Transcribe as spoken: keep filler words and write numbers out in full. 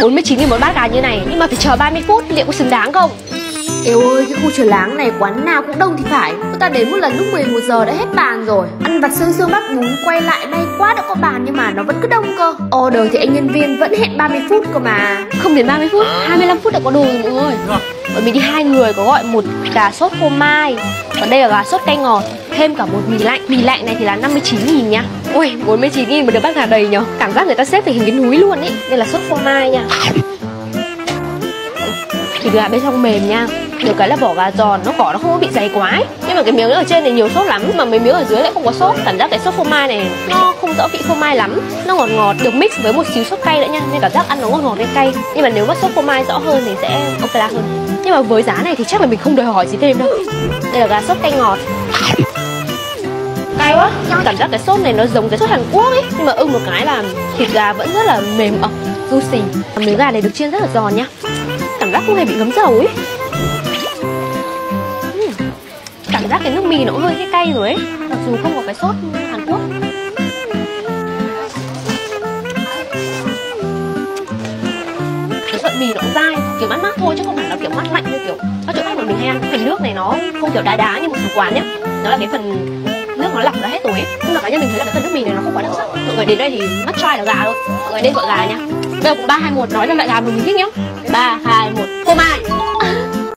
bốn mươi chín nghìn một bát gà như này, nhưng mà phải chờ ba mươi phút, liệu có xứng đáng không? Eo ơi, cái khu Chùa Láng này quán nào cũng đông thì phải. Chúng ta đến một lần lúc mười một giờ đã hết bàn rồi. Ăn vặt xương xương bắp bún quay lại may quá đã có bàn nhưng mà nó vẫn cứ đông cơ. Order thì anh nhân viên vẫn hẹn ba mươi phút cơ mà. Không đến ba mươi phút, hai mươi lăm phút đã có đồ rồi mọi người. Bọn mình đi hai người có gọi một gà sốt phô mai, còn đây là gà sốt cay ngọt, thêm cả một mì lạnh. Mì lạnh này thì là năm mươi chín nghìn nha. Ui, bốn mươi chín nghìn mà được bát gà đầy nhở. Cảm giác người ta xếp về hình cái núi luôn ý. Đây là sốt phô mai nha. Thì gà bên trong mềm nha. Được cái là vỏ gà giòn, nó cỏ nó không có bị dày quá ấy. Nhưng mà cái miếng ở trên này nhiều sốt lắm, mà mấy miếng ở dưới lại không có sốt. Cảm giác cái sốt phô mai này nó không rõ vị phô mai lắm. Nó ngọt ngọt, được mix với một xíu sốt cay nữa nha. Nên cảm giác ăn nó ngọt ngọt lên cay. Nhưng mà nếu mà sốt phô mai rõ hơn thì sẽ ok là hơn. Nhưng mà với giá này thì chắc là mình không đòi hỏi gì thêm đâu. Đây là gà sốt cay ngọt. Cay quá. Cảm giác cái sốt này nó giống cái sốt Hàn Quốc ấy. Nhưng mà ưng một cái là thịt gà vẫn rất là mềm ọc, juicy. Miếng gà này được chiên rất là giòn nha. Cảm giác không hề bị ngấm dầu ấy. Cảm giác cái nước mì nó hơi cái cay rồi ấy, mặc dù không có cái sốt Hàn Quốc. Cái sợi mì nó cũng dai, kiểu mát mát thôi chứ không hẳn là kiểu mát lạnh như kiểu các chỗ khác mà mình hay ăn. Phần nước này nó không kiểu đá đá như một số quán nhé, nó là cái phần nước nó lọc ra hết rồi ấy. Nhưng mà cá nhân mình thấy là cái phần nước mì này nó không quá đặc sắc. Mọi người đến đây thì must try là gà thôi, mọi người nên gọi gà nha. Bây giờ cũng ba hai một nói ra loại gà mình thích nhá. Ba hai một phô mai.